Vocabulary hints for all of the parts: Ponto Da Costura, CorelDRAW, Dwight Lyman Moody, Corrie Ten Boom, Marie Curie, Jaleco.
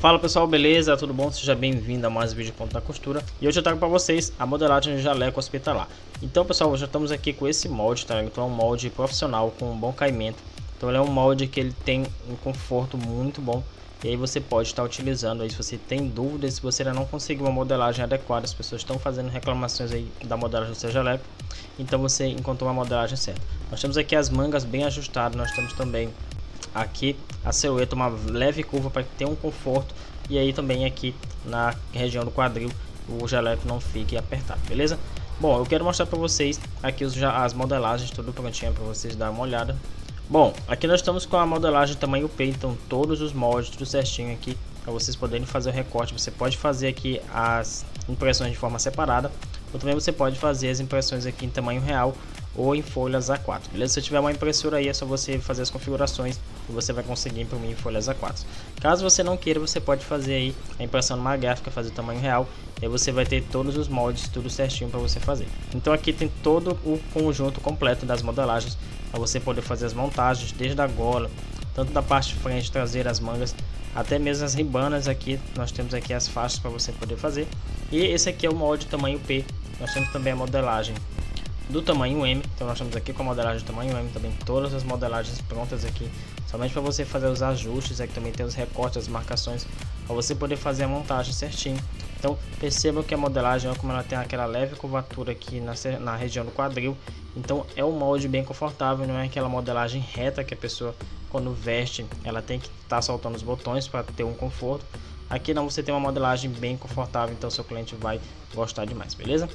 Fala pessoal, beleza? Tudo bom? Seja bem-vindo a mais um vídeo Ponto Da Costura. E hoje eu trago para vocês a modelagem de jaleco hospitalar. Então pessoal, já estamos aqui com esse molde, tá? Então é um molde profissional com um bom caimento. Então ele é um molde que ele tem um conforto muito bom. E aí você pode estar utilizando aí, se você tem dúvidas, se você ainda não conseguiu uma modelagem adequada, as pessoas estão fazendo reclamações aí da modelagem do seu jaleco, então você encontrou uma modelagem certa. Nós temos aqui as mangas bem ajustadas, nós temos também aqui a silhueta, uma leve curva para que tenha um conforto, e aí também aqui na região do quadril o jaleco não fique apertado, beleza? Bom, eu quero mostrar para vocês aqui as modelagens, tudo prontinho para vocês darem uma olhada. Bom, aqui nós estamos com a modelagem tamanho P, então todos os moldes, tudo certinho aqui, para vocês poderem fazer o recorte. Você pode fazer aqui as impressões de forma separada, ou também você pode fazer as impressões aqui em tamanho real ou em folhas A4, beleza? Se tiver uma impressora aí, é só você fazer as configurações e você vai conseguir imprimir em folhas A4. Caso você não queira, você pode fazer aí a impressão numa gráfica, fazer o tamanho real, e aí você vai ter todos os moldes, tudo certinho para você fazer. Então aqui tem todo o conjunto completo das modelagens, para você poder fazer as montagens desde a gola, tanto da parte de frente, traseira, as mangas, até mesmo as ribanas. Aqui nós temos aqui as faixas para você poder fazer. E esse aqui é o molde tamanho P. Nós temos também a modelagem do tamanho M, então nós estamos aqui com a modelagem do tamanho M também, todas as modelagens prontas aqui, somente para você fazer os ajustes. Aqui também tem os recortes, as marcações, para você poder fazer a montagem certinho. Então percebam que a modelagem, olha como ela tem aquela leve curvatura aqui na região do quadril. Então é um molde bem confortável, não é aquela modelagem reta que a pessoa quando veste ela tem que estar soltando os botões para ter um conforto. Aqui não, você tem uma modelagem bem confortável, então seu cliente vai gostar demais, beleza?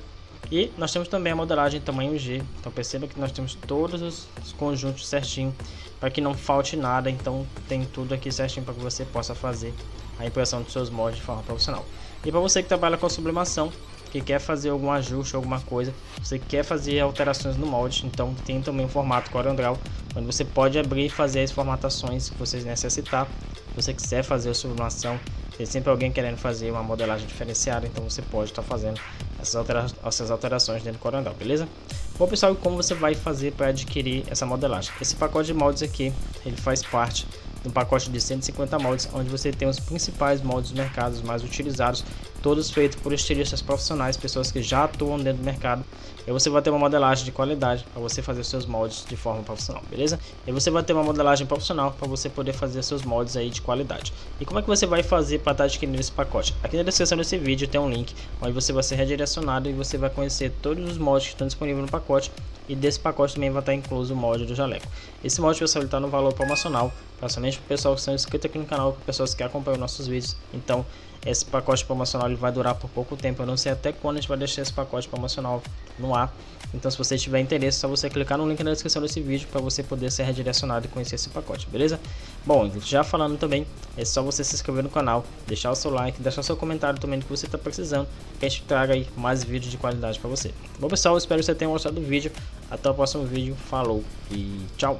E nós temos também a modelagem tamanho G, então perceba que nós temos todos os conjuntos certinho, para que não falte nada. Então tem tudo aqui certinho para que você possa fazer a impressão dos seus moldes de forma profissional. E para você que trabalha com sublimação, que quer fazer algum ajuste, alguma coisa, você quer fazer alterações no molde, então tem também o formato CorelDRAW, onde você pode abrir e fazer as formatações que vocês necessitar. Se você quiser fazer sublimação, tem sempre alguém querendo fazer uma modelagem diferenciada, então você pode estar fazendo essas alterações dentro do CorelDRAW, beleza? Bom pessoal, e como você vai fazer para adquirir essa modelagem? Esse pacote de moldes aqui, ele faz parte de um pacote de 150 moldes, onde você tem os principais moldes do mercado, os mais utilizados, todos feitos por estilistas profissionais, pessoas que já atuam dentro do mercado. E você vai ter uma modelagem de qualidade para você fazer os seus moldes de forma profissional, beleza? E você vai ter uma modelagem profissional para você poder fazer seus moldes aí de qualidade. E como é que você vai fazer para estar adquirindo esse pacote? Aqui na descrição desse vídeo tem um link onde você vai ser redirecionado e você vai conhecer todos os moldes que estão disponíveis no pacote. E desse pacote também vai estar incluso o molde do jaleco. Esse molde, pessoal, está no valor promocional, para somente para o pessoal que são inscritos aqui no canal, para pessoas que acompanham nossos vídeos. Então esse pacote promocional ele vai durar por pouco tempo, eu não sei até quando a gente vai deixar esse pacote promocional no ar. Então se você tiver interesse, é só você clicar no link na descrição desse vídeo para você poder ser redirecionado e conhecer esse pacote, beleza? Bom, já falando também, é só você se inscrever no canal, deixar o seu like, deixar o seu comentário também do que você está precisando, que a gente traga aí mais vídeos de qualidade para você. Bom pessoal, espero que você tenha gostado do vídeo. Até o próximo vídeo, falou e tchau!